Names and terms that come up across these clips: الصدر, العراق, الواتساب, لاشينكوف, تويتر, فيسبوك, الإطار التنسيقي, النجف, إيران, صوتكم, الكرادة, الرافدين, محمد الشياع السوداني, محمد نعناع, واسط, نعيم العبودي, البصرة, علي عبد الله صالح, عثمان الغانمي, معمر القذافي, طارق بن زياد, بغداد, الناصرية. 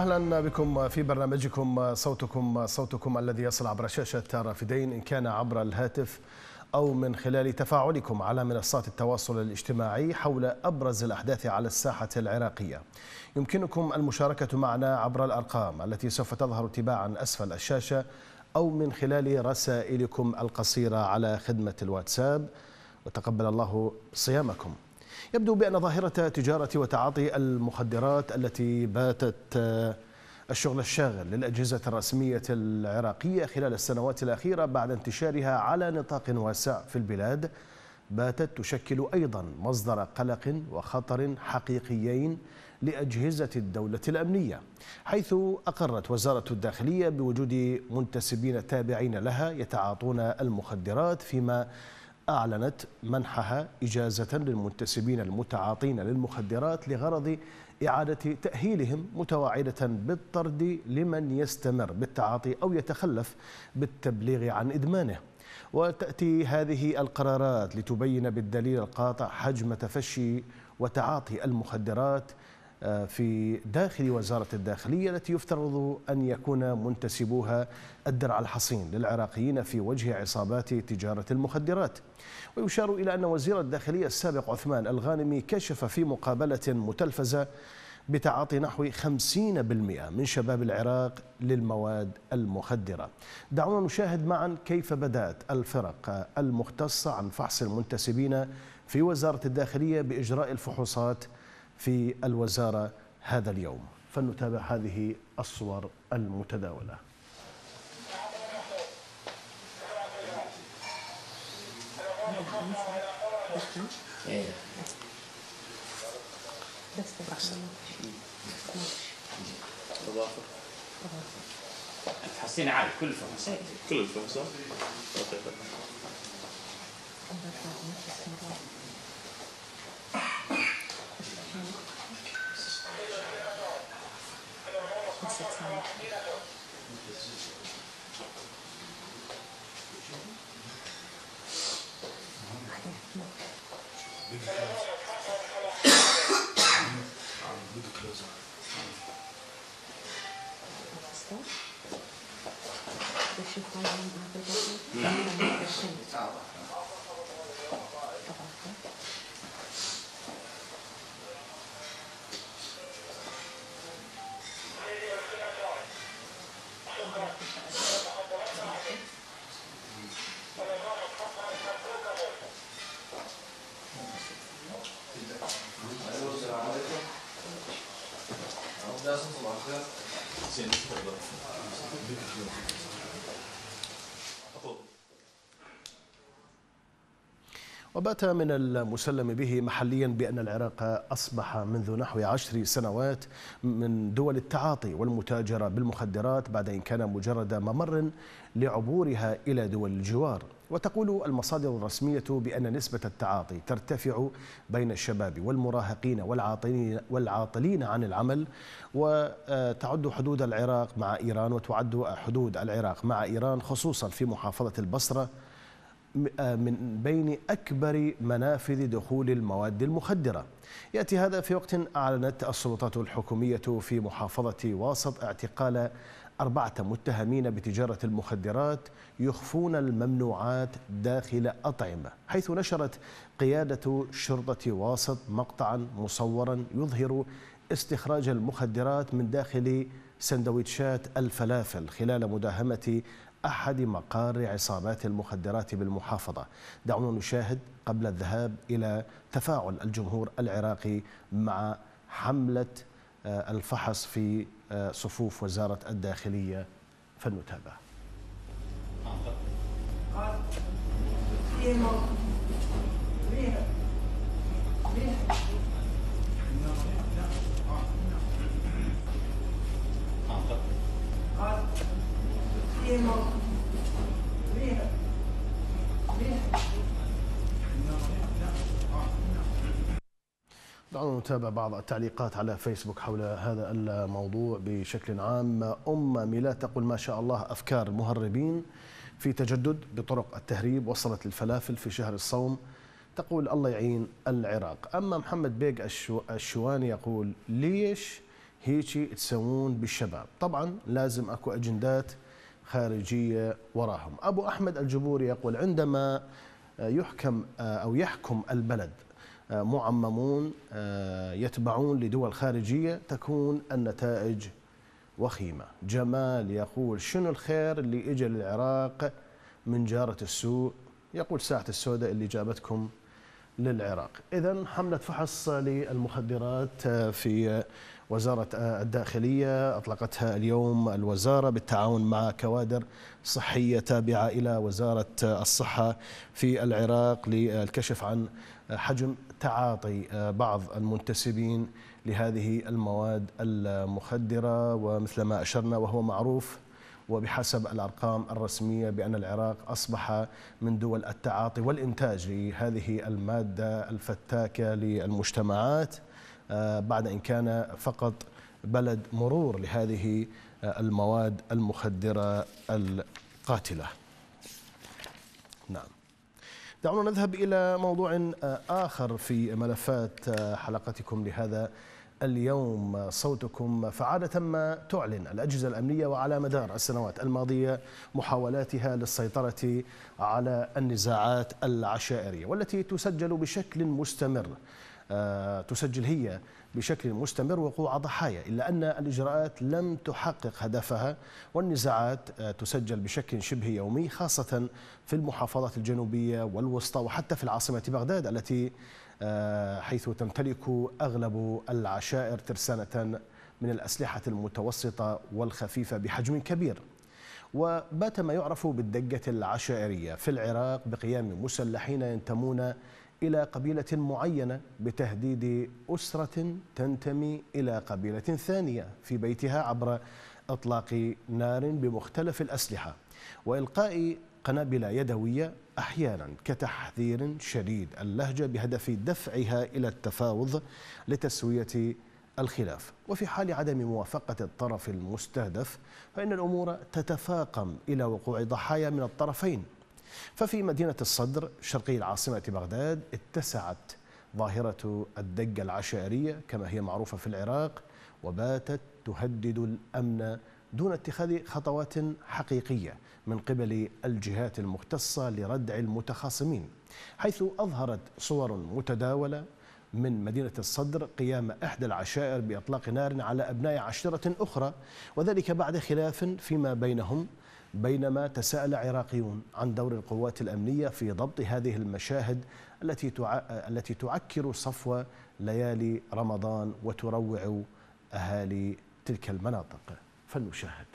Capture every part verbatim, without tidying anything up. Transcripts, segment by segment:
أهلا بكم في برنامجكم صوتكم صوتكم الذي يصل عبر شاشة الرافدين، إن كان عبر الهاتف أو من خلال تفاعلكم على منصات التواصل الاجتماعي حول أبرز الأحداث على الساحة العراقية. يمكنكم المشاركة معنا عبر الأرقام التي سوف تظهر تباعا أسفل الشاشة أو من خلال رسائلكم القصيرة على خدمة الواتساب، وتقبل الله صيامكم. يبدو بأن ظاهرة تجارة وتعاطي المخدرات التي باتت الشغل الشاغل للأجهزة الرسمية العراقية خلال السنوات الأخيرة بعد انتشارها على نطاق واسع في البلاد باتت تشكل أيضا مصدر قلق وخطر حقيقيين لأجهزة الدولة الأمنية، حيث أقرت وزارة الداخلية بوجود منتسبين تابعين لها يتعاطون المخدرات، فيما أعلنت منحها إجازة للمنتسبين المتعاطين للمخدرات لغرض إعادة تأهيلهم، متواعدة بالطرد لمن يستمر بالتعاطي أو يتخلف بالتبليغ عن إدمانه. وتأتي هذه القرارات لتبين بالدليل القاطع حجم تفشي وتعاطي المخدرات في داخل وزارة الداخلية، التي يفترض أن يكون منتسبوها الدرع الحصين للعراقيين في وجه عصابات تجارة المخدرات. ويشار إلى أن وزير الداخلية السابق عثمان الغانمي كشف في مقابلة متلفزة بتعاطي نحو خمسين بالمئة من شباب العراق للمواد المخدرة. دعونا نشاهد معا كيف بدأت الفرق المختصة عن فحص المنتسبين في وزارة الداخلية بإجراء الفحوصات في الوزارة هذا اليوم، فلنتابع هذه الصور المتداولة. تحسين عادي كل الفحوصات كل الفحوصات وبات من المسلم به محليا بأن العراق أصبح منذ نحو عشر سنوات من دول التعاطي والمتاجرة بالمخدرات، بعد إن كان مجرد ممر لعبورها إلى دول الجوار. وتقول المصادر الرسمية بأن نسبة التعاطي ترتفع بين الشباب والمراهقين والعاطلين عن العمل، وتعد حدود العراق مع إيران وتعد حدود العراق مع إيران خصوصا في محافظة البصرة من بين أكبر منافذ دخول المواد المخدرة. يأتي هذا في وقت أعلنت السلطات الحكومية في محافظة واسط اعتقال أربعة متهمين بتجارة المخدرات يخفون الممنوعات داخل أطعمة، حيث نشرت قيادة شرطة واسط مقطعا مصورا يظهر استخراج المخدرات من داخل سندويتشات الفلافل خلال مداهمة أحد مقار عصابات المخدرات بالمحافظة. دعونا نشاهد قبل الذهاب إلى تفاعل الجمهور العراقي مع حملة الفحص في صفوف وزارة الداخلية، فلنتابع. دعونا نتابع بعض التعليقات على فيسبوك حول هذا الموضوع بشكل عام. أم ميلاد تقول ما شاء الله أفكار المهربين في تجدد بطرق التهريب، وصلت الفلافل في شهر الصوم، تقول الله يعين العراق. أما محمد بيج الشواني يقول ليش هيجي تسوون بالشباب. طبعا لازم اكو اجندات خارجيه وراهم. ابو احمد الجبوري يقول عندما يحكم او يحكم البلد معممون يتبعون لدول خارجيه تكون النتائج وخيمه. جمال يقول شنو الخير اللي اجى للعراق من جاره السوء؟ يقول ساعه السوداء اللي جابتكم للعراق. إذن حملة فحص للمخدرات في وزارة الداخلية أطلقتها اليوم الوزارة بالتعاون مع كوادر صحية تابعة إلى وزارة الصحة في العراق للكشف عن حجم تعاطي بعض المنتسبين لهذه المواد المخدرة، ومثل ما أشرنا وهو معروف وبحسب الأرقام الرسمية بأن العراق أصبح من دول التعاطي والإنتاج لهذه المادة الفتاكة للمجتمعات، بعد أن كان فقط بلد مرور لهذه المواد المخدرة القاتلة. نعم، دعونا نذهب إلى موضوع آخر في ملفات حلقتكم لهذا اليوم. صوتكم. فعادة ما تعلن الأجهزة الأمنية وعلى مدار السنوات الماضية محاولاتها للسيطرة على النزاعات العشائرية، والتي تسجل بشكل مستمر تسجل هي بشكل مستمر وقوع ضحايا، إلا أن الإجراءات لم تحقق هدفها، والنزاعات تسجل بشكل شبه يومي خاصة في المحافظات الجنوبية والوسطى وحتى في العاصمة بغداد التي حيث تمتلك أغلب العشائر ترسانة من الأسلحة المتوسطة والخفيفة بحجم كبير. وبات ما يعرف بالدقة العشائرية في العراق بقيام مسلحين ينتمون إلى قبيلة معينة بتهديد أسرة تنتمي إلى قبيلة ثانية في بيتها عبر إطلاق نار بمختلف الأسلحة وإلقاء قنابل يدوية أحيانا كتحذير شديد اللهجة بهدف دفعها إلى التفاوض لتسوية الخلاف. وفي حال عدم موافقة الطرف المستهدف فإن الأمور تتفاقم إلى وقوع ضحايا من الطرفين. ففي مدينة الصدر شرقي العاصمة بغداد اتسعت ظاهرة الدقة العشائرية كما هي معروفة في العراق، وباتت تهدد الأمن دون اتخاذ خطوات حقيقية من قبل الجهات المختصة لردع المتخاصمين، حيث أظهرت صور متداولة من مدينة الصدر قيام إحدى العشائر بإطلاق نار على أبناء عشيرة أخرى، وذلك بعد خلاف فيما بينهم، بينما تساءل عراقيون عن دور القوات الأمنية في ضبط هذه المشاهد التي التي تعكر صفوة ليالي رمضان وتروع أهالي تلك المناطق. فلنشاهد.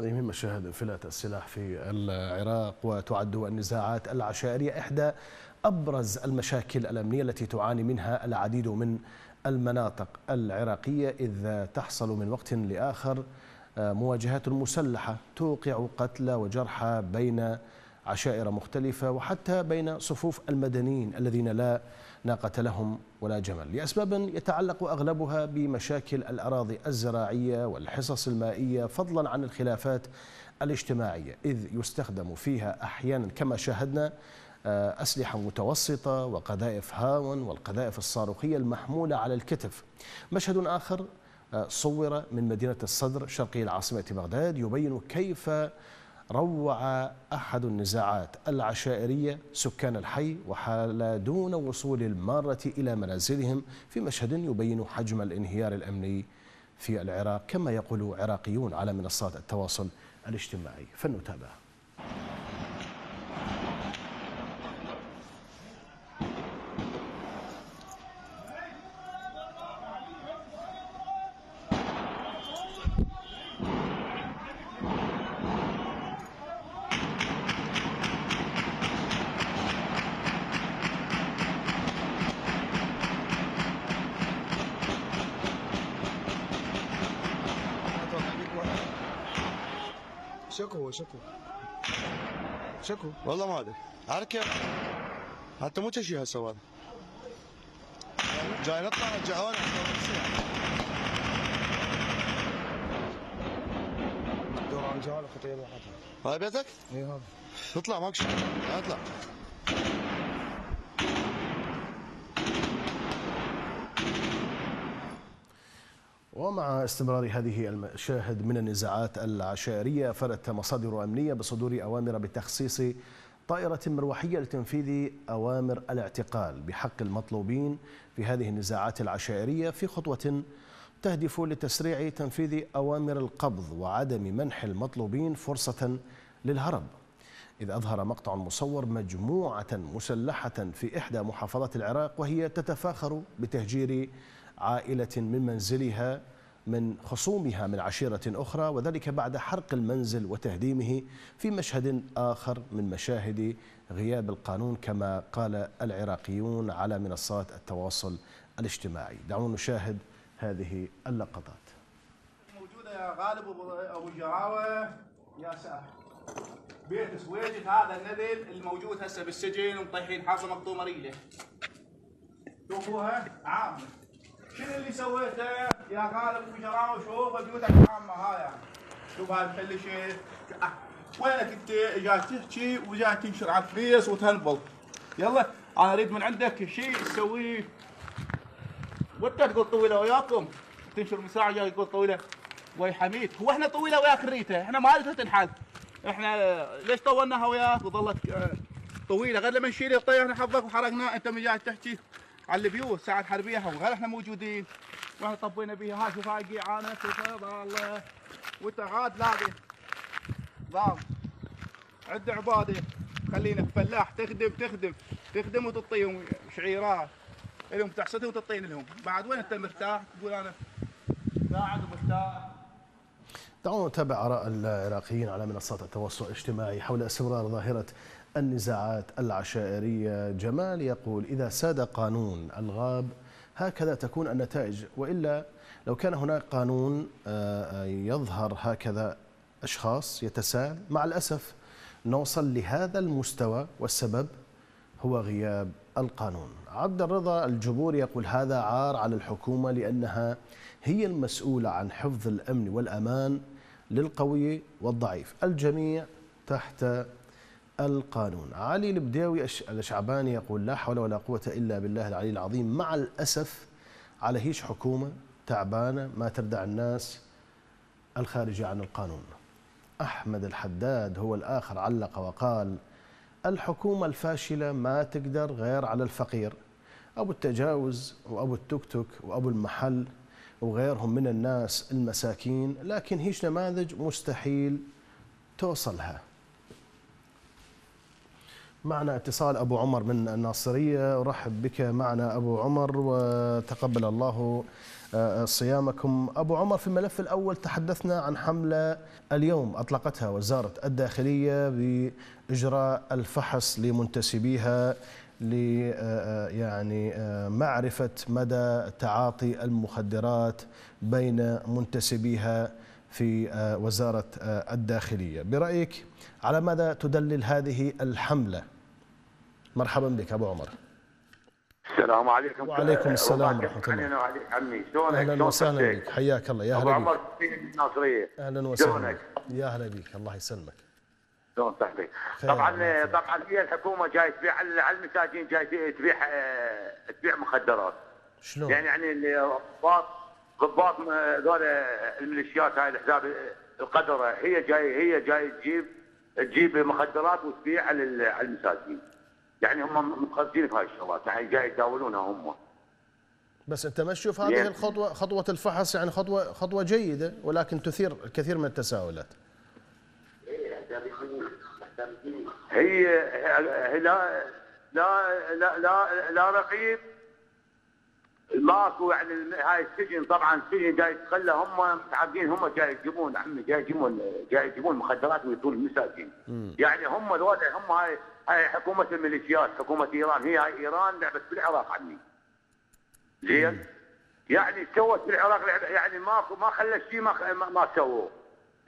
هذه من مشاهد انفلات السلاح في العراق، وتعد النزاعات العشائرية إحدى أبرز المشاكل الأمنية التي تعاني منها العديد من المناطق العراقية، إذ تحصل من وقت لآخر مواجهات مسلحة توقع قتلى وجرحى بين عشائر مختلفة وحتى بين صفوف المدنيين الذين لا ناقة لهم ولا جمل، لأسباب يتعلق أغلبها بمشاكل الأراضي الزراعية والحصص المائية، فضلا عن الخلافات الاجتماعية، إذ يستخدم فيها أحيانا كما شاهدنا أسلحة متوسطة وقذائف هاون والقذائف الصاروخية المحمولة على الكتف. مشهد آخر صور من مدينة الصدر شرقي العاصمة بغداد يبين كيف روع أحد النزاعات العشائرية سكان الحي وحال دون وصول المارة إلى منازلهم، في مشهد يبين حجم الانهيار الأمني في العراق كما يقول عراقيون على منصات التواصل الاجتماعي. فلنتابع. شكو هو شكو شكو والله ما ادري عارف كيف حتى مو شيء هسه جاي نطلع رجعونا دوران جاله خطيه راحتها هاي بيتك؟ اي هذا نطلع ماكو شيء نطلع ومع استمرار هذه المشاهد من النزاعات العشائرية أفادت مصادر أمنية بصدور أوامر بتخصيص طائرة مروحية لتنفيذ أوامر الاعتقال بحق المطلوبين في هذه النزاعات العشائرية في خطوة تهدف لتسريع تنفيذ أوامر القبض وعدم منح المطلوبين فرصة للهرب، إذ أظهر مقطع مصور مجموعة مسلحة في إحدى محافظات العراق وهي تتفاخر بتهجير عائلة من منزلها من خصومها من عشيرة أخرى وذلك بعد حرق المنزل وتهديمه في مشهد آخر من مشاهد غياب القانون كما قال العراقيون على منصات التواصل الاجتماعي. دعونا نشاهد هذه اللقطات. موجودة يا غالب أبو الجراوة يا سعد بيت سويجك هذا النذل الموجود هسه بالسجن ومطيحين حاصة مقطومة ريله شوفوها عامة شنو اللي سويته يا غالب وجراوي شوف بيوتك عامه هاي يعني شوف هاي محل شيء وينك انت جاي تحكي وجاي تنشر على الفيس وتنبل يلا انا اريد من عندك شيء تسويه وانت تقول طويله وياكم تنشر من ساعه جاي تقول طويله ويا حميد هو احنا طويله وياك نريته احنا ما لها تنحل احنا ليش طولناها وياك وظلت طويله غير لما نشيل الطير حظك وحرقناه انت من جاي تحكي على البيوت الساعة الحربية وغير احنا موجودين واحنا طبينا بيها هاي شوف هاي قيعانة شوفها ضالة وانت عاد لاذي ضام عد عبادة خلينا فلاح تخدم تخدم تخدم وتطيهم شعيرات الهم تحصدهم وتطين لهم بعد وين انت مرتاح تقول انا قاعد ومرتاح. دعونا نتابع آراء العراقيين على منصات التواصل الاجتماعي حول استمرار ظاهرة النزاعات العشائرية. جمال يقول إذا ساد قانون الغاب هكذا تكون النتائج وإلا لو كان هناك قانون يظهر هكذا أشخاص يتساءل مع الأسف نوصل لهذا المستوى والسبب هو غياب القانون. عبد الرضا الجبور يقول هذا عار على الحكومة لأنها هي المسؤولة عن حفظ الأمن والأمان للقوي والضعيف الجميع تحت القانون. علي البداوي الشعباني يقول لا حول ولا قوة إلا بالله العلي العظيم مع الأسف على هيش حكومة تعبانة ما تردع الناس الخارجة عن القانون. أحمد الحداد هو الآخر علق وقال الحكومة الفاشلة ما تقدر غير على الفقير أبو التجاوز وأبو التكتك وأبو المحل وغيرهم من الناس المساكين لكن هيش نماذج مستحيل توصلها. معنا اتصال أبو عمر من الناصرية. رحب بك معنا أبو عمر وتقبل الله صيامكم. أبو عمر في الملف الأول تحدثنا عن حملة اليوم أطلقتها وزارة الداخلية بإجراء الفحص لمنتسبيها ل يعني معرفة مدى تعاطي المخدرات بين منتسبيها في وزارة الداخلية. برأيك على ماذا تدلل هذه الحملة؟ مرحبا بك أبو عمر. السلام عليكم. وعليكم السلام ورحمة الله. عمي شلونك؟ أهلا وسهلا بك حياك الله. يا أهلا بك. أبو عمر الناصرية. أهلا وسهلا. يا أهلا بك الله يسلمك. شلون صحبك؟ طبعا طبعا هي الحكومة جاي تبيع على المساجين جاي تبيع تبيع مخدرات. شلون؟ يعني يعني الضباط ضباط هذول الميليشيات هاي الحزاب القدرة هي جاي هي جاي تجيب تجيب مخدرات وتبيع على المساجين. يعني هم متقدمين في هاي الشغلات، يعني جاي يداولونها هم. بس انت ما تشوف هذه الخطوه خطوه الفحص يعني خطوه خطوه جيده ولكن تثير الكثير من التساؤلات. هي هي لا لا لا لا, لا رقيب ماكو يعني هاي السجن طبعا السجن جاي يتخلى هم متعاقدين هم جاي يجيبون عمي جاي يجيبون جاي يجيبون مخدرات ويدون المساجين. يعني هم الوضع هم هاي هاي حكومة الميليشيات حكومة ايران هي هاي ايران لعبت بالعراق عني. زين؟ يعني سوت بالعراق يعني ما ما خلت شيء ما ما سووه.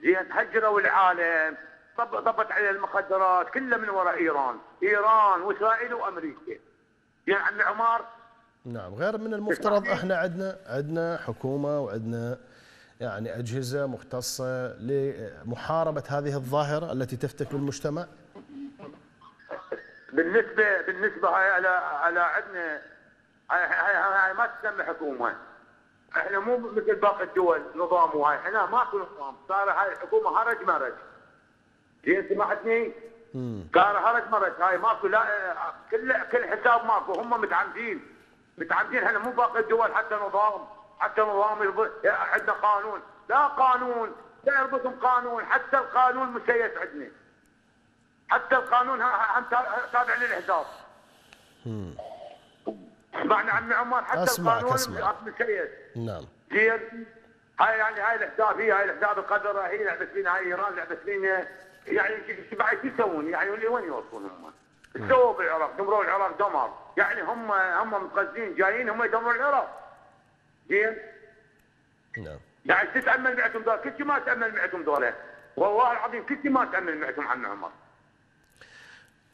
هي هجروا العالم، ضبط على المخدرات كلها من وراء ايران، ايران واسرائيل وامريكا. يعني عمي عمار نعم، غير من المفترض احنا عندنا عندنا حكومه وعندنا يعني اجهزه مختصه لمحاربه هذه الظاهره التي تفتك بالمجتمع. بالنسبه بالنسبه هاي على على عندنا هاي, هاي, هاي ما تسمى حكومه. احنا مو مثل باقي الدول نظام وهاي، احنا ماكو نظام، صار هاي الحكومه هرج مرج. زين سمعتني؟ صار هرج مرج، هاي ماكو لا كل كل حساب ماكو، هم متعمدين متعمدين. احنا مو باقي الدول حتى نظام حتى نظام يربط عندنا قانون، لا قانون لا يربطهم قانون، حتى القانون مسيس عندنا. حتى القانون هم تابع للحزاب. امم اسمعني عمي عمر، حتى أسمعك القانون أسمعك. مسيس. نعم. زين؟ هاي يعني هاي الاحزاب هي هاي الاحزاب القذره هي لعبت فينا، هاي ايران لعبت فينا. يعني بعد شو يسوون؟ يعني وين يوصلون هم؟ ايش سووا بالعراق؟ دمروا العراق دمر، يعني هم هم مقزين جايين هم يدمروا العراق. زين؟ نعم. يعني شو تتامل معكم دول؟ كل شيء ما تتامل معكم دول، والله العظيم كل شيء ما تتامل معكم عمي عمر.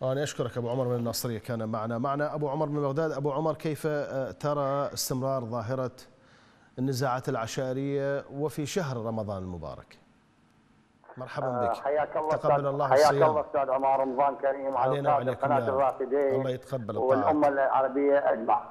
أنا أشكرك أبو عمر من الناصرية، كان معنا معنا أبو عمر من بغداد. أبو عمر، كيف ترى استمرار ظاهرة النزاعات العشائرية وفي شهر رمضان المبارك؟ مرحبا بك، حياك الله، تقبل الله الصيام. حياك الله أستاذ عمر، رمضان كريم علينا وعليكم قناة الرافدين، الله يتقبل والأمة العربية أجمع.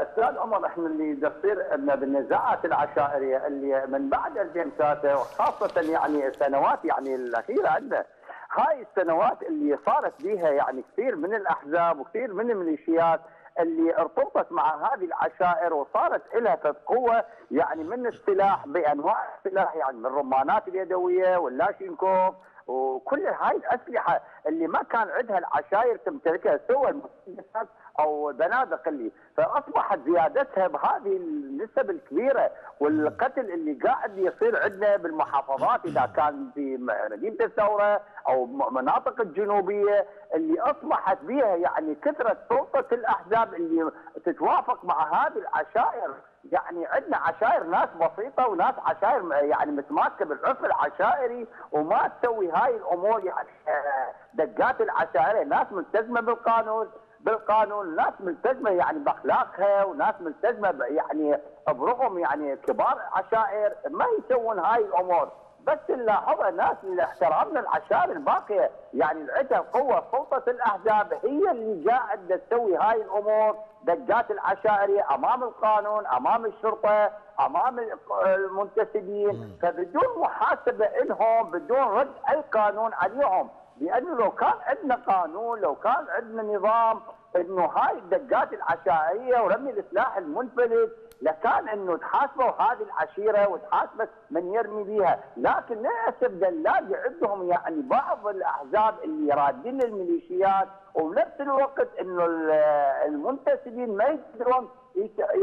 أستاذ عمر، احنا اللي تصير بالنزاعات العشائرية اللي من بعد ألفين وثلاثة وخاصة يعني السنوات يعني الأخيرة عندنا، هاي السنوات اللي صارت بها يعني كثير من الاحزاب وكثير من الميليشيات اللي ارتبطت مع هذه العشائر وصارت لها قوه، يعني من السلاح بانواع السلاح، يعني من الرمانات اليدويه واللاشينكوف وكل هاي الاسلحه اللي ما كان عندها العشائر تمتلكها سوى المسدسات او بنادق، اللي فاصبحت زيادتها بهذه النسب الكبيره والقتل اللي قاعد يصير عندنا بالمحافظات اذا كان في مدينه الثوره او مناطق الجنوبيه اللي اصبحت بها يعني كثره سلطه الاحزاب اللي تتوافق مع هذه العشائر. يعني عندنا عشائر ناس بسيطه وناس عشائر يعني متماسكه بالعرف العشائري وما تسوي هاي الامور، يعني دقات العشائر ناس ملتزمه بالقانون بالقانون ناس ملتزمه يعني باخلاقها وناس ملتزمه يعني برغم يعني كبار عشائر ما يسوون هاي الامور، بس نلاحظها ناس اللي احترمنا العشائر الباقيه يعني عندها قوه سلطه الاحزاب هي اللي قاعده تسوي هاي الامور، دقات العشائريه امام القانون امام الشرطه امام المنتسبين، فبدون محاسبه لهم بدون رد اي قانون عليهم، لانه لو كان عندنا قانون لو كان عندنا نظام انه هاي الدقات العشائريه ورمي السلاح المنفلت لكان انه تحاسبوا هذه العشيره وتحاسبت من يرمي بها، لكن للاسف دلاجه عندهم يعني بعض الاحزاب اللي رادين للميليشيات وبنفس الوقت انه المنتسبين ما يقدرون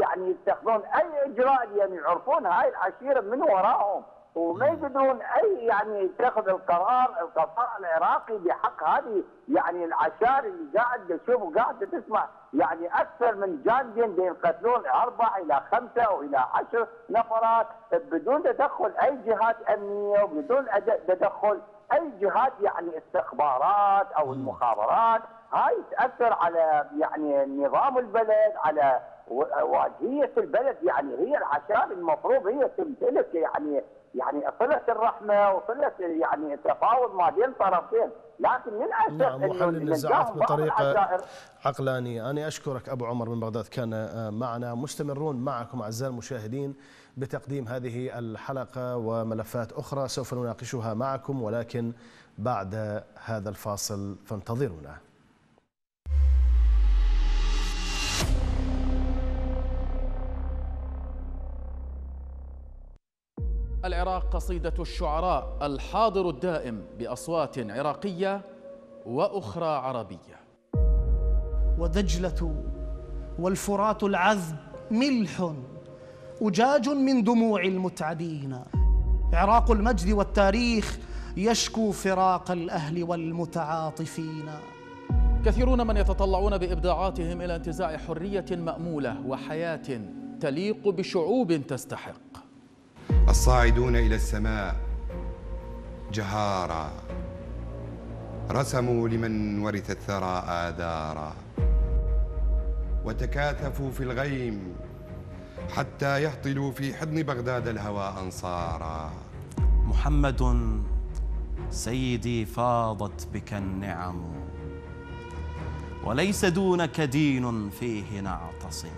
يعني يتخذون اي اجراء، يعني يعرفون هاي العشيره من وراهم وما يقدرون اي يعني يتخذ القرار القضاء العراقي بحق هذه يعني العشائر اللي قاعده تشوف وقاعده تسمع يعني اكثر من جانبين ينقتلون اربع الى خمسه او الى عشر نفرات بدون تدخل اي جهات امنيه وبدون تدخل اي جهات يعني استخبارات او المخابرات، هاي تاثر على يعني نظام البلد على واجهيه البلد. يعني هي العشائر المفروض هي تمتلك يعني يعني صلة الرحمة وصلة يعني التفاوض ما بين طرفين، لكن للأسف نعم وحل النزاعات بطريقة عقلانية. أنا أشكرك أبو عمر من بغداد، كان معنا. مستمرون معكم أعزائي المشاهدين بتقديم هذه الحلقة وملفات أخرى سوف نناقشها معكم، ولكن بعد هذا الفاصل فانتظرونا. العراق قصيدة الشعراء، الحاضر الدائم بأصوات عراقية وأخرى عربية. ودجلة والفرات العذب ملح أجاج من دموع المتعدين، عراق المجد والتاريخ يشكو فراق الأهل والمتعاطفين. كثيرون من يتطلعون بإبداعاتهم إلى انتزاع حرية مأمولة وحياة تليق بشعوب تستحق. الصاعدون إلى السماء جهارا، رسموا لمن ورث الثرى آذارا، وتكاثفوا في الغيم حتى يهطلوا في حضن بغداد الهوى أنصارا. محمد سيدي فاضت بك النعم، وليس دونك دين فيه نعتصم.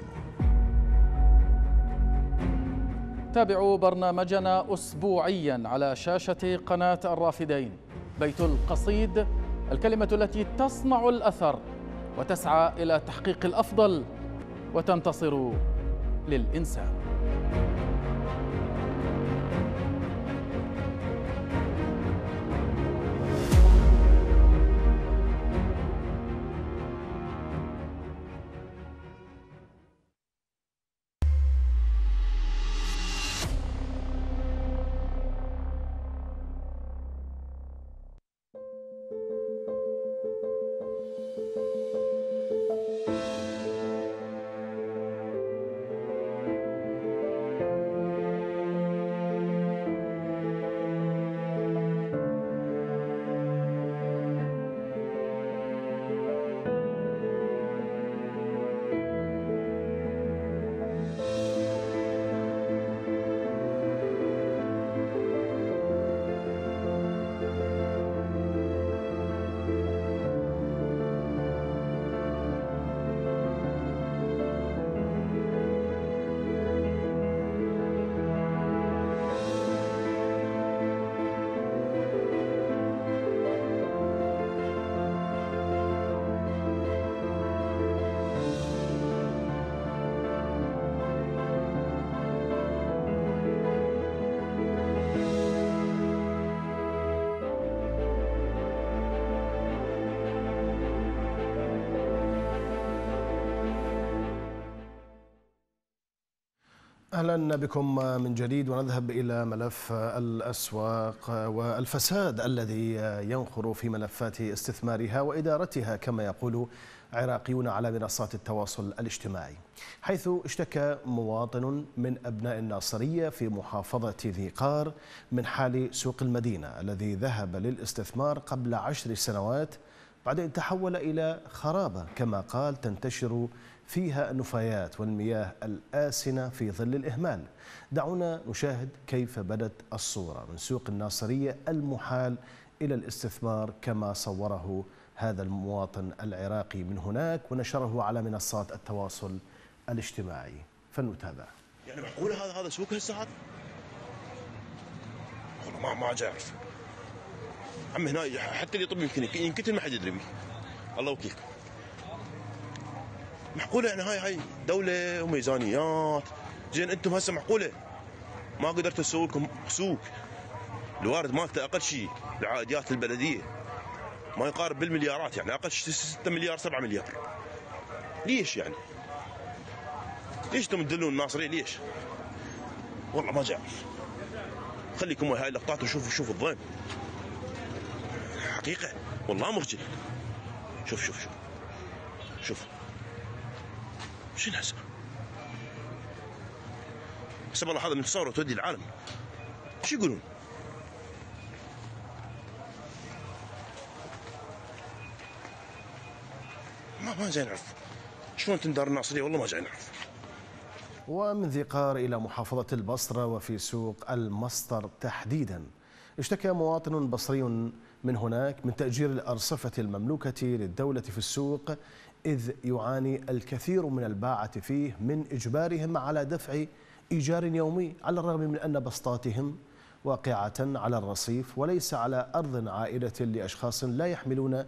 تابعوا برنامجنا أسبوعياً على شاشة قناة الرافدين. بيت القصيد، الكلمة التي تصنع الأثر وتسعى إلى تحقيق الأفضل وتنتصر للإنسان. أهلا بكم من جديد، ونذهب إلى ملف الأسواق والفساد الذي ينخر في ملفات استثمارها وإدارتها كما يقول عراقيون على منصات التواصل الاجتماعي، حيث اشتكى مواطن من أبناء الناصرية في محافظة ذي قار من حال سوق المدينة الذي ذهب للاستثمار قبل عشر سنوات، بعدين تحول إلى خرابة كما قال تنتشر فيها النفايات والمياه الآسنة في ظل الإهمال. دعونا نشاهد كيف بدت الصورة من سوق الناصرية المحال إلى الاستثمار كما صوره هذا المواطن العراقي من هناك ونشره على منصات التواصل الاجتماعي، فلنتابع. يعني معقول هذا هذا سوق هالساعة؟ والله ما ما أعرف عم، هنا حتى اللي يطب يمكن يمكن ما حد يدري بيه. الله وكيلكم. معقوله يعني هاي هاي دوله وميزانيات، زين انتم هسه معقوله ما قدرتوا تسووا لكم سوق الوارد مالته اقل شيء بعائدات البلديه ما يقارب بالمليارات، يعني اقل شيء ستة مليار سبعة مليار. ليش يعني؟ ليش انتم تدلون الناصريه ليش؟ والله ما اعرف. خليكم ويا هاي اللقطات وشوفوا شوفوا الضيم. حقيقه والله مرجل. شوف شوف شوف. شوف. شنو هسه؟ حسب الله هذا من تصوره تودي العالم. شو يقولون؟ ما ما جاي نعرف شلون تندار الناصريه، والله ما جاي نعرف. ومن ذي قار الى محافظه البصره وفي سوق المصدر تحديدا، اشتكى مواطن بصري من هناك من تأجير الأرصفة المملوكة للدولة في السوق، إذ يعاني الكثير من الباعة فيه من إجبارهم على دفع إيجار يومي على الرغم من أن بسطاتهم واقعة على الرصيف وليس على أرض عائلة لأشخاص لا يحملون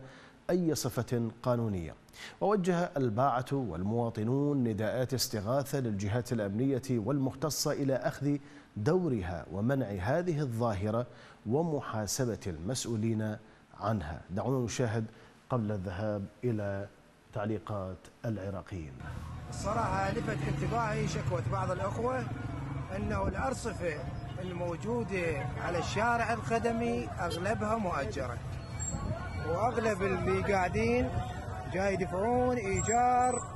أي صفة قانونية. ووجه الباعة والمواطنون نداءات استغاثة للجهات الأمنية والمختصة إلى أخذ دورها ومنع هذه الظاهرة ومحاسبة المسؤولين عنها. دعونا نشاهد قبل الذهاب إلى تعليقات العراقيين. الصراحة لفت انتباهي شكوى بعض الأخوة أنه الأرصفة الموجودة على الشارع القدمي أغلبها مؤجرة، وأغلب اللي قاعدين جاي يدفعون إيجار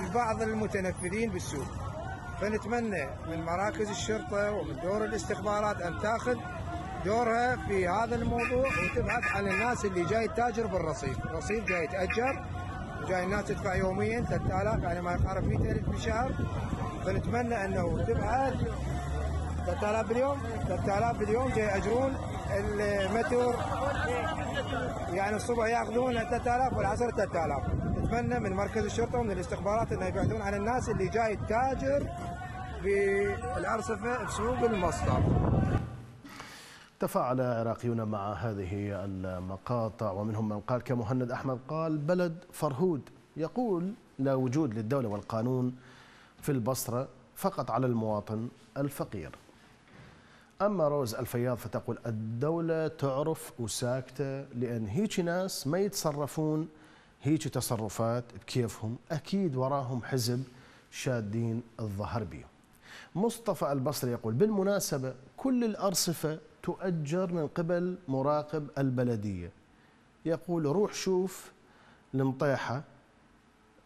البعض المتنفذين بالسوق. فنتمنى من مراكز الشرطة ومن دور الاستخبارات أن تأخذ دورها في هذا الموضوع وتبحث عن الناس اللي جاي تاجر بالرصيف، الرصيف جاي يتأجر وجاي الناس تدفع يوميا ثلاثة آلاف يعني ما يقارب مئة ألف بالشهر، فنتمنى انه تبحث ثلاثة آلاف باليوم، ثلاثة آلاف باليوم جاي يأجرون المتر، يعني الصبح ياخذون ثلاثة آلاف والعصر ثلاثة آلاف. نتمنى من مركز الشرطه ومن الاستخبارات انه يبعدون عن الناس اللي جاي تاجر بالارصفه بسوق المصدر. تفاعل عراقيون مع هذه المقاطع ومنهم من قال كمهند احمد قال بلد فرهود، يقول لا وجود للدوله والقانون في البصره، فقط على المواطن الفقير. أما روز الفياض فتقول الدولة تعرف وساكتة لأن هيك ناس ما يتصرفون هيك تصرفات بكيفهم، أكيد وراهم حزب شادين الظهر به. مصطفى البصري يقول بالمناسبة كل الأرصفة تؤجر من قبل مراقب البلدية، يقول روح شوف المطيحة،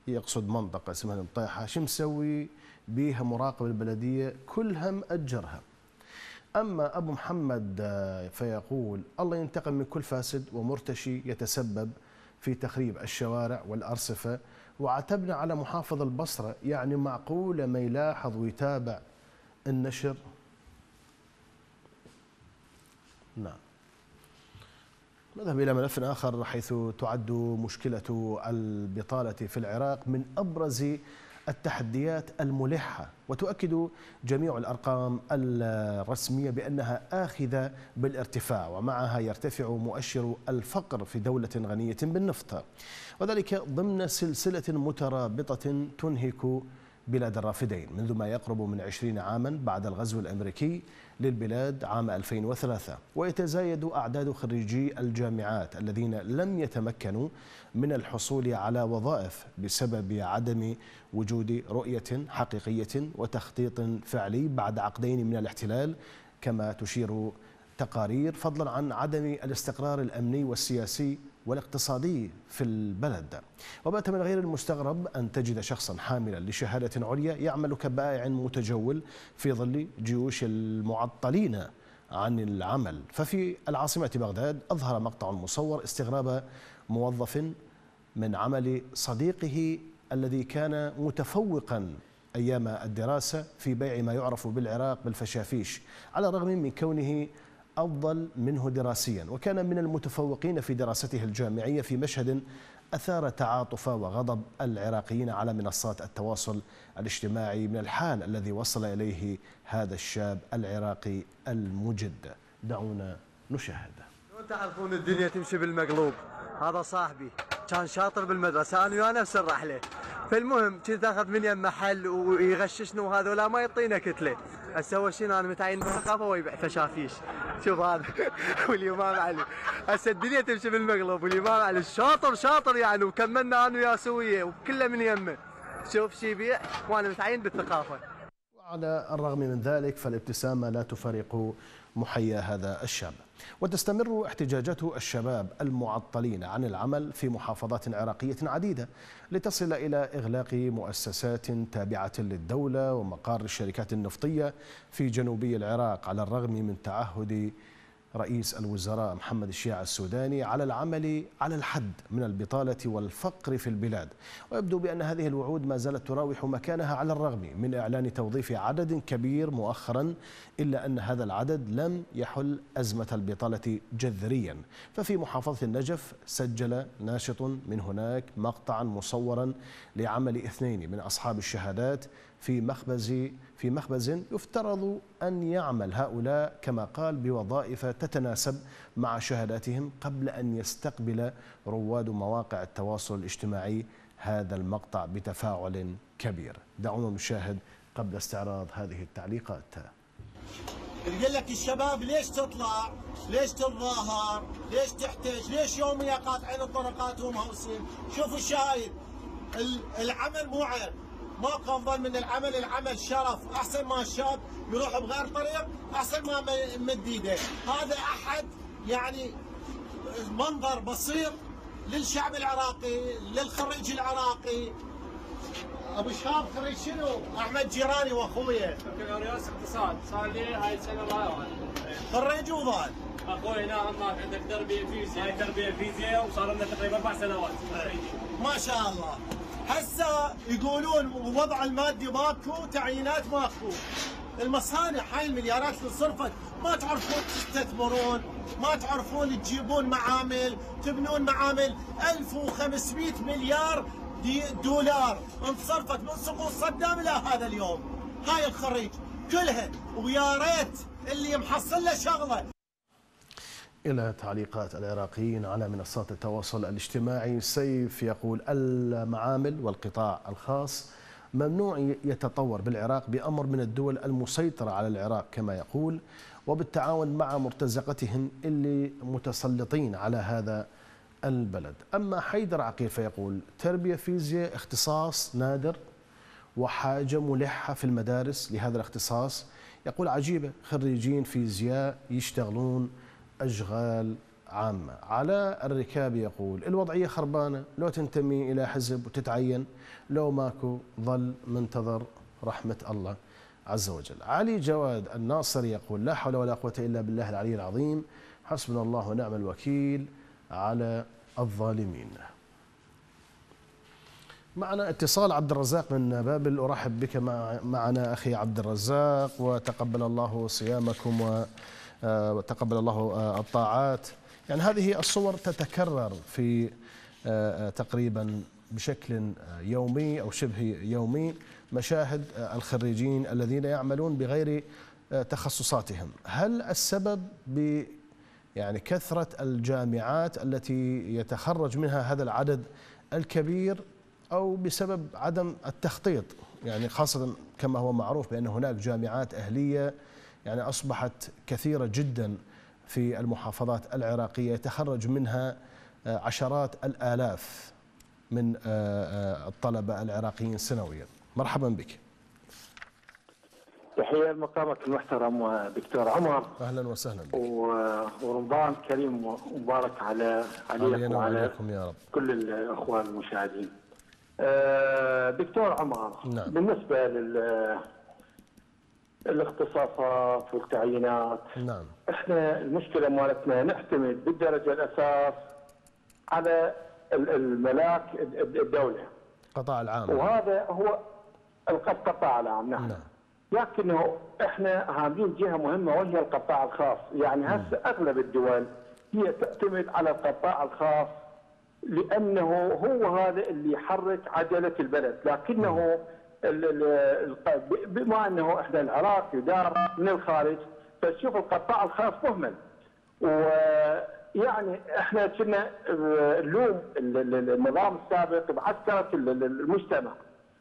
يقصد منطقة اسمها المطيحة، شو مسوي بيها مراقب البلدية كلها مأجرها. أما أبو محمد فيقول الله ينتقم من كل فاسد ومرتشي يتسبب في تخريب الشوارع والأرصفة، وعتبنا على محافظ البصرة، يعني معقولة ما يلاحظ ويتابع النشر؟ نعم. نذهب إلى ملف آخر حيث تعد مشكلة البطالة في العراق من أبرز التحديات الملحة، وتؤكد جميع الأرقام الرسمية بأنها آخذة بالارتفاع، ومعها يرتفع مؤشر الفقر في دولة غنية بالنفط، وذلك ضمن سلسلة مترابطة تنهك بلاد الرافدين منذ ما يقرب من عشرين عاما بعد الغزو الأمريكي للبلاد عام ألفين وثلاثة. ويتزايد أعداد خريجي الجامعات الذين لم يتمكنوا من الحصول على وظائف بسبب عدم وجود رؤية حقيقية وتخطيط فعلي بعد عقدين من الاحتلال، كما تشير تقارير، فضلا عن عدم الاستقرار الأمني والسياسي والاقتصادي في البلد. وبات من غير المستغرب أن تجد شخصا حاملا لشهادة عليا يعمل كبائع متجول في ظل جيوش المعطلين عن العمل. ففي العاصمة بغداد أظهر مقطع مصور استغراب موظف من عمل صديقه الذي كان متفوقا أيام الدراسة في بيع ما يعرف بالعراق بالفشافيش، على الرغم من كونه أفضل منه دراسيا، وكان من المتفوقين في دراسته الجامعية، في مشهد أثار تعاطف وغضب العراقيين على منصات التواصل الاجتماعي من الحال الذي وصل إليه هذا الشاب العراقي المجد. دعونا نشاهد. شلون تعرفون الدنيا تمشي بالمقلوب؟ هذا صاحبي كان شاطر بالمدرسة، أنا وياه نفس الرحلة، فالمهم كنت أخذ من يم محل ويغششنا وهذولا ما يعطينا كتلة، هسه هو شنو أنا متعين بالثقافة ويبيع فشافيش، شوف هذا والإمام علي، هسه الدنيا تمشي بالمقلب والإمام علي شاطر شاطر يعني، وكملنا أنا وياه سوية وكله من يمه، شوف شي يبيع وأنا متعين بالثقافة. وعلى الرغم من ذلك فالابتسامة لا تفارق محيا هذا الشاب. وتستمر احتجاجات الشباب المعطلين عن العمل في محافظات عراقية عديدة لتصل إلى إغلاق مؤسسات تابعة للدولة ومقار الشركات النفطية في جنوبي العراق، على الرغم من تعهد رئيس الوزراء محمد الشياع السوداني على العمل على الحد من البطالة والفقر في البلاد. ويبدو بأن هذه الوعود ما زالت تراوح مكانها، على الرغم من إعلان توظيف عدد كبير مؤخرا، إلا أن هذا العدد لم يحل أزمة البطالة جذريا. ففي محافظة النجف سجل ناشط من هناك مقطعا مصورا لعمل اثنين من أصحاب الشهادات في مخبز في مخبز يفترض أن يعمل هؤلاء كما قال بوظائف تتناسب مع شهاداتهم قبل أن يستقبل رواد مواقع التواصل الاجتماعي هذا المقطع بتفاعل كبير. دعونا نشاهد قبل استعراض هذه التعليقات. يقول لك الشباب ليش تطلع؟ ليش تتظاهر؟ ليش تحتج؟ ليش يوميا قاطعين الطرقات ومهوسين؟ شوفوا الشاهد، العمل مو عيب، ماكو أفضل من العمل، العمل شرف، أحسن ما الشاب يروح بغير طريق، أحسن ما مد إيده. هذا أحد يعني منظر بصير للشعب العراقي، للخريج العراقي، ابو شهاب خريج شنو؟ احمد جيراني واخويا. بكالوريوس اقتصاد صار لي هاي السنه الله يوفقك. خريج وضال. اخوي نعم ما عندك تربيه فيزياء. هاي تربيه فيزياء وصار لنا تقريبا اربع سنوات. ما شاء الله. هسه يقولون وضع المادي ماكو، تعيينات ماكو. المصانع هاي المليارات اللي انصرفت ما تعرفون تستثمرون، ما تعرفون تجيبون معامل، تبنون معامل. ألف وخمسمئة مليار دولار انصرفت من سقوط صدام الى هذا اليوم. هاي الخريج كلها، ويا ريت اللي محصل له شغله. إلى تعليقات العراقيين على منصات التواصل الاجتماعي، سيف يقول المعامل والقطاع الخاص ممنوع يتطور بالعراق بأمر من الدول المسيطرة على العراق كما يقول، وبالتعاون مع مرتزقتهم اللي متسلطين على هذا البلد. أما حيدر عقيل فيقول تربية فيزياء اختصاص نادر وحاجة ملحة في المدارس لهذا الاختصاص. يقول عجيبة خريجين فيزياء يشتغلون أشغال عامة. على الركاب يقول الوضعية خربانة، لو تنتمي إلى حزب وتتعين، لو ماكو ظل منتظر رحمة الله عز وجل. علي جواد الناصر يقول لا حول ولا قوة إلا بالله العلي العظيم، حسبنا الله ونعم الوكيل على الظالمين. معنا اتصال عبد الرزاق من بابل، أرحب بك معنا أخي عبد الرزاق، وتقبل الله صيامكم و وتقبل الله الطاعات. يعني هذه الصور تتكرر في تقريبا بشكل يومي أو شبه يومي، مشاهد الخريجين الذين يعملون بغير تخصصاتهم. هل السبب ب يعني كثرة الجامعات التي يتخرج منها هذا العدد الكبير، أو بسبب عدم التخطيط؟ يعني خاصة كما هو معروف بأن هناك جامعات أهلية يعني أصبحت كثيرة جدا في المحافظات العراقية، يتخرج منها عشرات الآلاف من الطلبة العراقيين سنويا. مرحبا بك. تحية مقامك المحترم دكتور عمر. أهلا وسهلا بك. ورمضان كريم ومبارك على عليكم وعلى يا رب كل الأخوان المشاهدين. دكتور عمر، نعم. بالنسبة لل الاختصاصات والتعيينات، نعم. احنا المشكله مالتنا نعتمد بالدرجه الاساس على الملاك الدوله القطاع العام، وهذا هو القطاع العام، نعم. نعم. لكنه احنا عاملين جهه مهمه وهي القطاع الخاص، يعني هسه اغلب الدول هي تعتمد على القطاع الخاص لانه هو هذا اللي يحرك عجله البلد، لكنه مم. بما انه احنا العراق يدار من الخارج، فشوف القطاع الخاص مهمل. ويعني احنا كنا نلوم النظام السابق بعسكره المجتمع.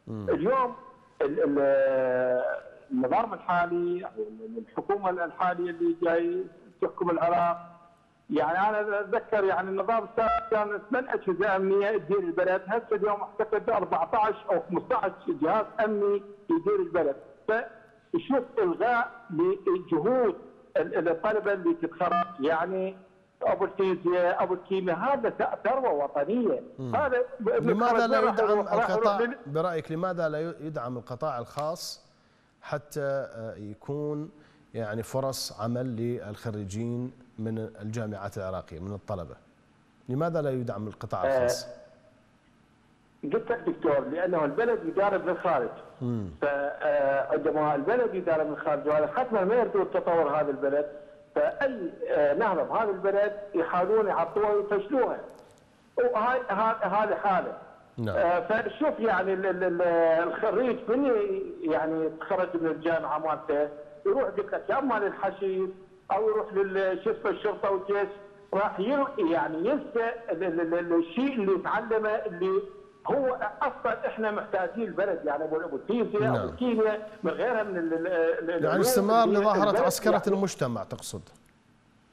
اليوم النظام الحالي او الحكومه الحاليه اللي جاي تحكم العراق، يعني انا اتذكر يعني النظام السابق كان ثمان اجهزه امنيه تدير البلد، هسه اليوم اعتقد اربعطعش او خمسطعش جهاز امني يدير البلد، فشوف الغاء لجهود الطلبه اللي تتخرج، يعني ابو الفيزياء ابو الكيمياء، هذا ثروه وطنيه. هذا لماذا لا يدعم القطاع برايك؟ لماذا لا يدعم القطاع الخاص حتى يكون يعني فرص عمل للخريجين من الجامعات العراقية من الطلبة؟ لماذا لا يدعم القطاع الخاص؟ قلت لك دكتور، لأنه البلد يدار من الخارج، فعندما البلد يدار من الخارج وهذا حتما ما يريدون تطور هذا البلد، فأي نهضة بهذا البلد يحاولون يعطوها ويفشلوها، وهاي هذا حالة. نعم. فشوف يعني الخريج من يعني تخرج من الجامعة مالته يروح قلت يا اما للحشيش او يروح للشرطه الشرطه والجيش، راح يعني ينسى الشيء اللي تعلمه اللي هو اصلا احنا محتاجين البلد، يعني ابو الفيزياء او الكيمياء من غيرها من يعني استمرار لظاهره عسكره يعني المجتمع تقصد؟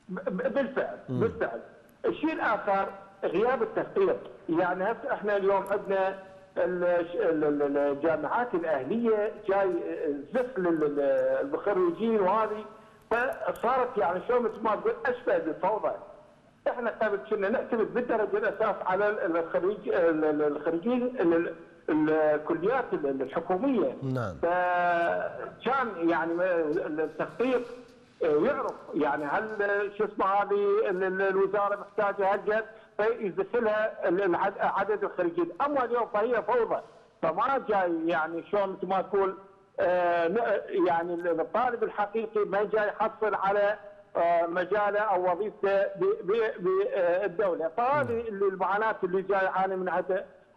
بالفعل مم. بالفعل. الشيء الاخر غياب التخطيط، يعني هسه احنا اليوم عندنا الجامعات الاهليه جاي زف للمخرجين، وهذه فصارت يعني شو مثل ما تقول اشبه بالفوضى. احنا قبل كنا نعتمد بالدرجه الاساس على الخريج الخريجين الكليات الحكوميه. نعم. كان يعني التخطيط يعرف يعني هل شو اسمه هذه الوزاره محتاجه هالقد فيزف لها عدد الخريجين، اما اليوم فهي فوضى، فما جاي يعني شلون مثل ما تقول يعني الطالب الحقيقي ما جاي يحصل على مجاله او وظيفته بالدوله، فهذه المعاناه اللي جاي يعاني منها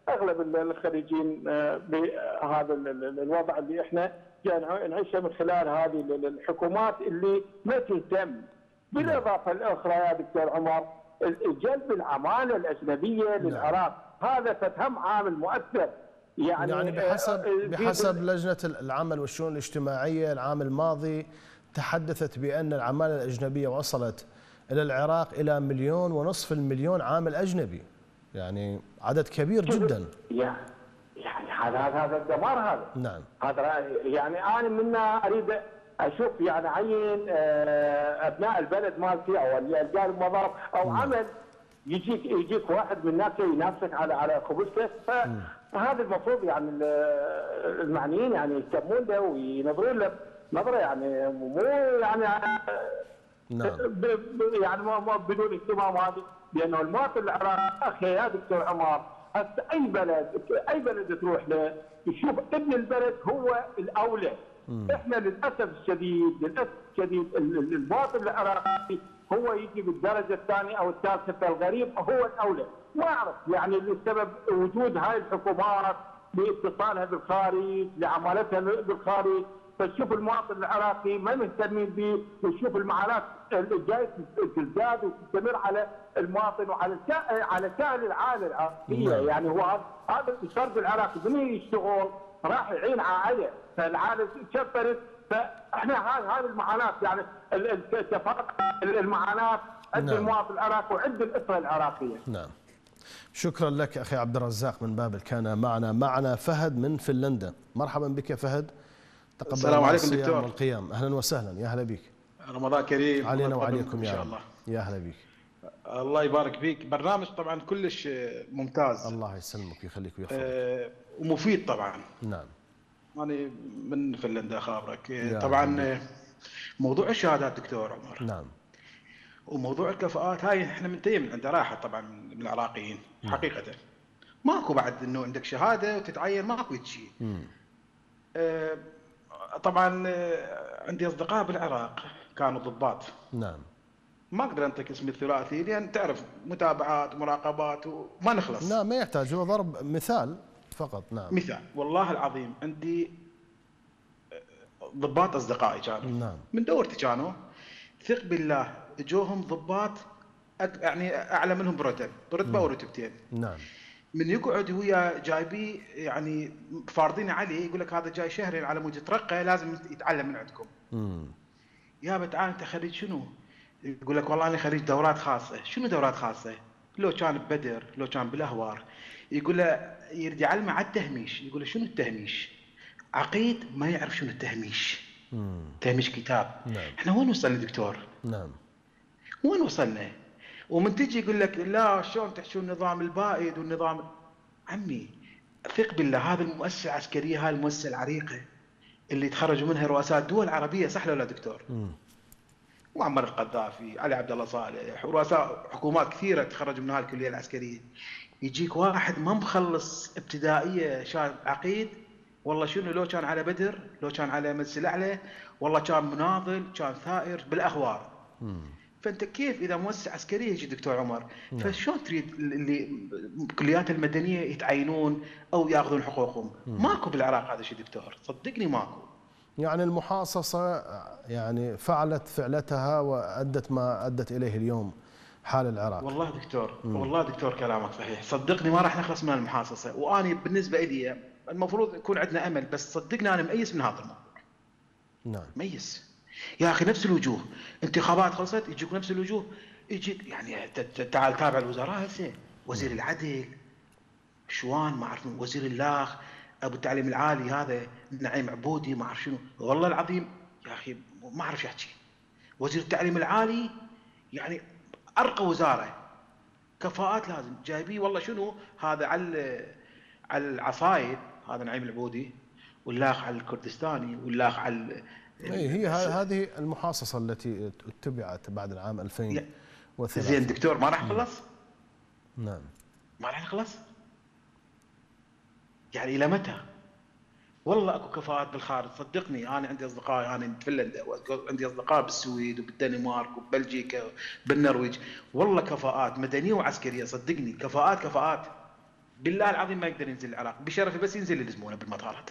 اغلب الخريجين بهذا الوضع اللي احنا جاي نعيشه من خلال هذه الحكومات اللي ما تهتم. بالاضافه الاخرى يا دكتور عمر، جلب العماله الاجنبيه للعراق هذا فتهم عامل مؤثر، يعني, يعني بحسب بحسب لجنه العمل والشؤون الاجتماعيه العام الماضي تحدثت بان العماله الاجنبيه وصلت الى العراق الى مليون ونصف المليون عامل اجنبي، يعني عدد كبير جدا. يعني هذا هذا الدمار هذا. نعم. هذا يعني انا منا اريد اشوف يعني عين ابناء البلد مالتي او اللي القى المظاهر او مم. عمل يجيك يجيك واحد من الناس ينافسك على على خبزته، فهذا المفروض يعني المعنيين يعني يهتمون له وينظرون له نظره يعني مو يعني نعم يعني ما بدون اهتمام هذه، لانه المواطن العراقي اخي يا دكتور عمر هسه اي بلد اي بلد تروح له يشوف ابن البلد هو الاولى. مم. احنا للاسف الشديد للاسف الشديد المواطن العراقي هو يجي بالدرجه الثانيه او الثالثه، فالغريب هو الاولى. ما اعرف يعني السبب وجود هاي الحكومات لاتصالها بالخارج لعمالتها بالخارج، فشوف المواطن العراقي ما مهتمين به، وشوف المعاناه الجايه تزداد وتستمر على المواطن وعلى على سائر العائله العراقيه. يعني هو هذا الشرق العراقي من يشتغل راح يعين عائله، فالعائله تشفرت، فاحنا هذه المعاناه يعني التفرق المعاناه عند المواطن العراقي وعند الاسره العراقيه. نعم. شكرا لك اخي عبد الرزاق من بابل، كان معنا معنا فهد من فنلندا. مرحبا بك فهد. السلام عليكم دكتور. والقيام. اهلا وسهلا، يا هلا بك. رمضان كريم علينا وعليكم يا ان شاء الله. يا هلا بك. الله يبارك فيك، برنامج طبعا كلش ممتاز. الله يسلمك ويخليك ويحفظك. أه ومفيد طبعا. نعم. انا من فنلندا خابرك طبعا. نعم. موضوع الشهادات دكتور عمر. نعم. وموضوع الكفاءات هاي احنا منتهيين من عندها راحه طبعا من العراقيين. نعم. حقيقه ماكو بعد انه عندك شهاده وتتعين، ماكو شيء. أه طبعا عندي اصدقاء بالعراق كانوا ضباط. نعم. ما اقدر انطق اسمي الثلاثي لان تعرف متابعات ومراقبات وما نخلص. لا ما يحتاج، هو ضرب مثال فقط. نعم. مثال والله العظيم عندي ضباط اصدقائي كانوا. نعم. من دورتي كانوا، ثق بالله اجوهم ضباط يعني اعلى منهم برتب، رتبه او رتبتين. نعم. من يقعد ويا جايبيه يعني فارضين عليه، يقول لك هذا جاي شهرين على موجة رقه لازم يتعلم من عندكم. امم يا بتعال انت خريج شنو؟ يقول لك والله انا خريج دورات خاصه. شنو دورات خاصه؟ لو كان ببدر، لو كان بالاهوار. يقول له يرد يعلمه على التهميش، يقول له شنو التهميش؟ عقيد ما يعرف شنو التهميش. امم تهميش كتاب. نعم. احنا وين وصلنا دكتور؟ نعم. وين وصلنا؟ ومن تجي يقول لك لا شلون تحشون النظام البائد والنظام. عمي ثق بالله هذه المؤسسه العسكريه، هاي المؤسسه العريقه اللي تخرجوا منها رؤساء دول عربيه، صح ولا لا دكتور؟ امم معمر القذافي، علي عبد الله صالح، رؤساء حكومات كثيره تخرجوا من هاي الكليه العسكريه. يجيك واحد ما مخلص ابتدائيه شاب عقيد، والله شنو لو كان على بدر، لو كان على مجلس الاعلى، والله كان مناضل، كان ثائر بالاهوار. امم فانت كيف اذا مؤسسه عسكريه يجي دكتور عمر؟ نعم. فشلون تريد اللي الكليات المدنيه يتعينون او ياخذون حقوقهم؟ مم. ماكو بالعراق هذا الشيء دكتور، صدقني ماكو. يعني المحاصصه يعني فعلت فعلتها وادت ما ادت اليه اليوم حال العراق. والله دكتور. مم. والله دكتور كلامك صحيح، صدقني ما راح نخلص من المحاصصه، واني بالنسبه لي المفروض يكون عندنا امل، بس صدقني انا ميس من هذا الموضوع. نعم. ميس. يا اخي نفس الوجوه، انتخابات خلصت يجيك نفس الوجوه، يجيك يعني تعال تابع الوزراء هسه، وزير العدل شوان ما اعرف، وزير الاخ ابو التعليم العالي هذا نعيم عبودي ما اعرف شنو، والله العظيم يا اخي ما اعرف احكي. وزير التعليم العالي يعني ارقى وزاره، كفاءات لازم جايبيه والله شنو هذا على على العصايد، هذا نعيم العبودي واللاخ على الكردستاني واللاخ على اي هي هذه المحاصصه التي اتبعت بعد العام ألفين وثلاثة. زين دكتور، ما راح نخلص؟ نعم ما راح نخلص؟ يعني الى متى؟ والله اكو كفاءات بالخارج صدقني، انا عندي اصدقاء، انا بفنلندا عندي اصدقاء بالسويد وبالدنمارك وببلجيكا وبالنرويج، والله كفاءات مدنيه وعسكريه صدقني، كفاءات كفاءات بالله العظيم ما يقدر ينزل العراق بشرفه، بس ينزل يلزمونه بالمطارات.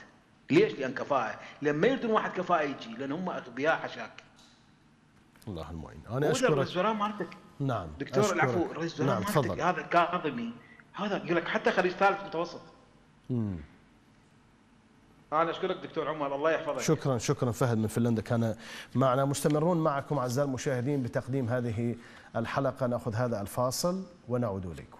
ليش؟ لان كفاءه، لما يردون واحد كفاءه يجي، لان هم اغبياء حشاك. الله المعين. انا اشكرك. الريستوران مالتك. نعم دكتور العفو، الريستوران نعم مالتك هذا كاظمي، هذا يقول لك حتى خريج ثالث متوسط. امم أنا أشكرك دكتور عمر، الله يحفظك. شكرا شكرا فهد من فنلندا كان معنا. مستمرون معكم أعزائي المشاهدين بتقديم هذه الحلقة، نأخذ هذا الفاصل ونعود إليكم.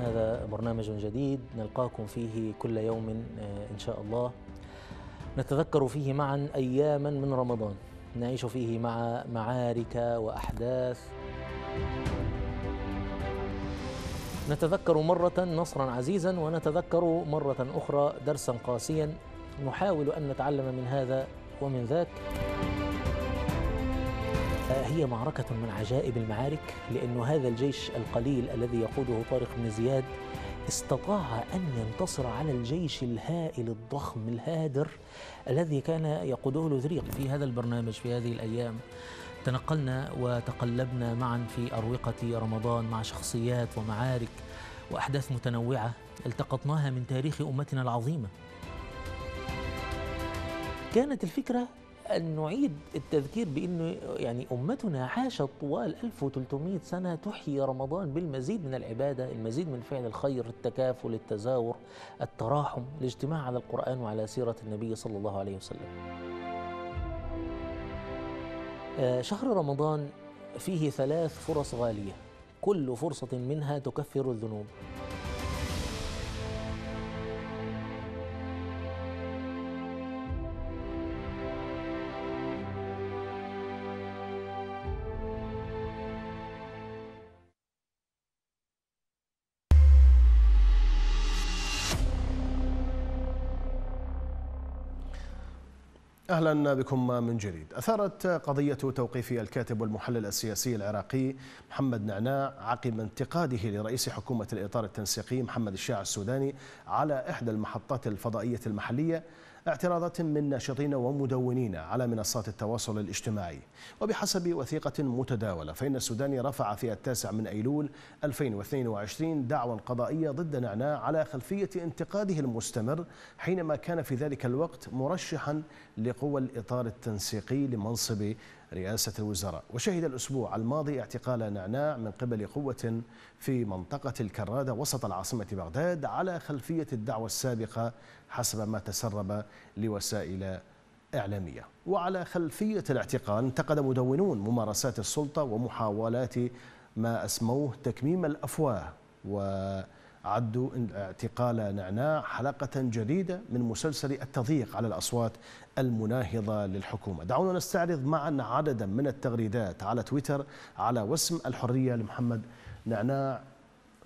هذا برنامج جديد نلقاكم فيه كل يوم إن شاء الله، نتذكر فيه معاً أياماً من رمضان، نعيش فيه مع معارك وأحداث، نتذكر مرة نصراً عزيزاً ونتذكر مرة أخرى درساً قاسياً، نحاول أن نتعلم من هذا ومن ذاك. هي معركة من عجائب المعارك، لأن هذا الجيش القليل الذي يقوده طارق بن زياد استطاع أن ينتصر على الجيش الهائل الضخم الهادر الذي كان يقوده لذريق. في هذا البرنامج في هذه الأيام تنقلنا وتقلبنا معا في أروقة رمضان مع شخصيات ومعارك وأحداث متنوعة التقطناها من تاريخ أمتنا العظيمة. كانت الفكرة أن نعيد التذكير بأن يعني أمتنا عاشت طوال ألف وثلاثمئة سنة تحيي رمضان بالمزيد من العبادة، المزيد من فعل الخير، التكافل، التزاور، التراحم، الاجتماع على القرآن وعلى سيرة النبي صلى الله عليه وسلم. شهر رمضان فيه ثلاث فرص غالية، كل فرصة منها تكفر الذنوب. أهلا بكم من جديد. أثارت قضية توقيف الكاتب والمحلل السياسي العراقي محمد نعناع عقب انتقاده لرئيس حكومة الإطار التنسيقي محمد الشياع السوداني على إحدى المحطات الفضائية المحلية اعتراضات من ناشطين ومدونين على منصات التواصل الاجتماعي. وبحسب وثيقة متداولة فإن السوداني رفع في التاسع من أيلول ألفين واثنين وعشرين دعوى قضائية ضد نعناع على خلفية انتقاده المستمر حينما كان في ذلك الوقت مرشحا لقوى الإطار التنسيقي لمنصب رئاسة الوزراء. وشهد الأسبوع الماضي اعتقال نعناع من قبل قوة في منطقة الكرادة وسط العاصمة بغداد على خلفية الدعوة السابقة حسب ما تسرب لوسائل إعلامية. وعلى خلفية الاعتقال انتقد مدونون ممارسات السلطة ومحاولات ما أسموه تكميم الأفواه، وعدوا اعتقال نعناع حلقة جديدة من مسلسل التضييق على الأصوات المناهضة للحكومة. دعونا نستعرض معا عددا من التغريدات على تويتر على وسم الحرية لمحمد نعناع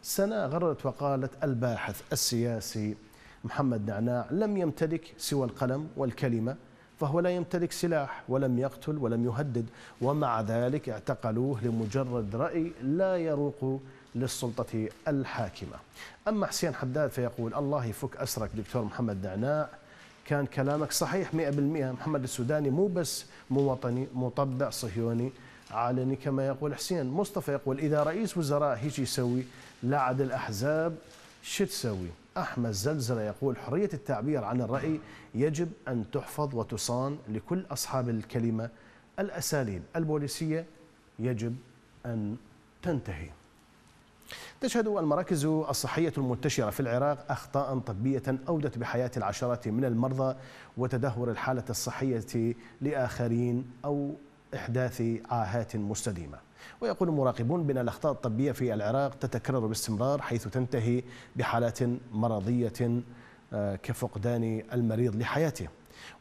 سنة غررت وقالت: الباحث السياسي محمد نعناع لم يمتلك سوى القلم والكلمة، فهو لا يمتلك سلاح ولم يقتل ولم يهدد، ومع ذلك اعتقلوه لمجرد رأي لا يروق للسلطة الحاكمة. أما حسين حداد فيقول: الله يفك أسرك دكتور محمد نعناع، كان كلامك صحيح مئة بالمئة، محمد السوداني مو بس مواطني مطبع صهيوني علني كما يقول حسين. مصطفى يقول: إذا رئيس وزراء هيك يسوي لعد الأحزاب شو تسوي؟ أحمد زلزلة يقول: حرية التعبير عن الرأي يجب أن تحفظ وتصان لكل أصحاب الكلمة، الأساليب البوليسية يجب أن تنتهي. تشهد المراكز الصحية المنتشرة في العراق أخطاء طبية أودت بحياة العشرات من المرضى وتدهور الحالة الصحية لآخرين أو إحداث عاهات مستديمة. ويقول المراقبون بأن الأخطاء الطبية في العراق تتكرر باستمرار، حيث تنتهي بحالات مرضية كفقدان المريض لحياته،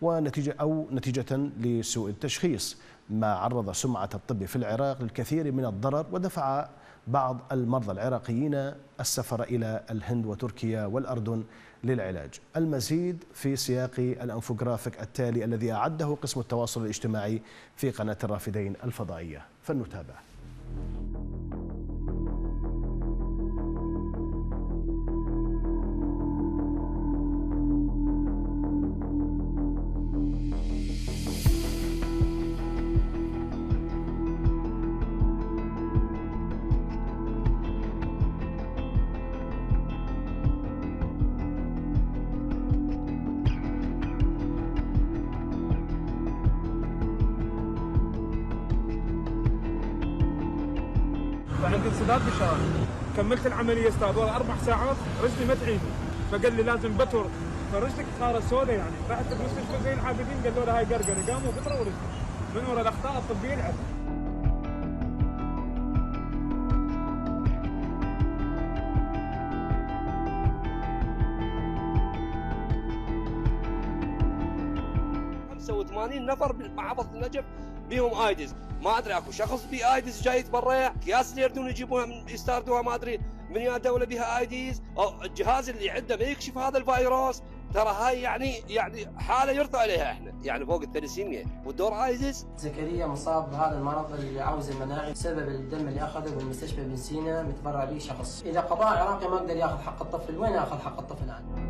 ونتيجة أو نتيجة لسوء التشخيص، ما عرض سمعة الطب في العراق للكثير من الضرر، ودفع بعض المرضى العراقيين السفر إلى الهند وتركيا والأردن للعلاج. المزيد في سياق الأنفوغرافيك التالي الذي أعده قسم التواصل الاجتماعي في قناة الرافدين الفضائية، فلنتابع. عندي انسداد بالشعر، كملت العمليه استاذ والله اربع ساعات رجلي ما تعيد، فقال لي لازم بتر، فرجلك صارت سوداء يعني، رحت المستشفى زي العابدين قالوا له هاي قرقره، قاموا بتروا رجلي من وراء الاخطاء الطبيه العاديه. خمسة وثمانين نفر بالمحافظ النجف بيهم ايدز، ما ادري اكو شخص بي ايدز جاي يتبرع، اكياس اللي يردون يجيبوها من يستاردوها ما ادري من يا دوله بها ايدز، او الجهاز اللي عنده ما يكشف هذا الفيروس، ترى هاي يعني يعني حاله يرثى عليها احنا، يعني فوق ال ثلاثين مية. والدور ايدز زكريا مصاب بهذا المرض العوز المناعي بسبب الدم اللي اخذه بالمستشفى ابن سينا، متبرع به شخص. اذا قضاء عراقي ما قدر ياخذ حق الطفل، وين اخذ حق الطفل الان؟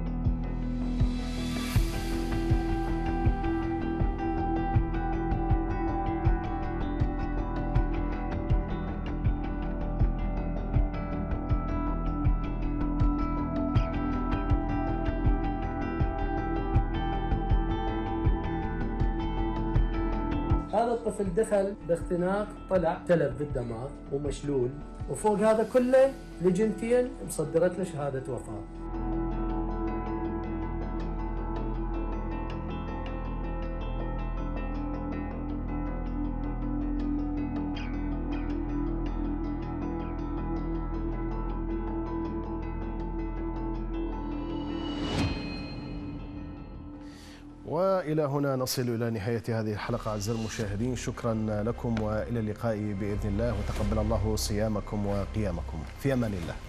هذا الطفل دخل باختناق، طلع تلف بالدماغ ومشلول، وفوق هذا كله لجنتين مصدرت له شهادة وفاة. وإلى هنا نصل إلى نهاية هذه الحلقة أعزائي المشاهدين، شكرا لكم وإلى اللقاء بإذن الله، وتقبل الله صيامكم وقيامكم في أمان الله.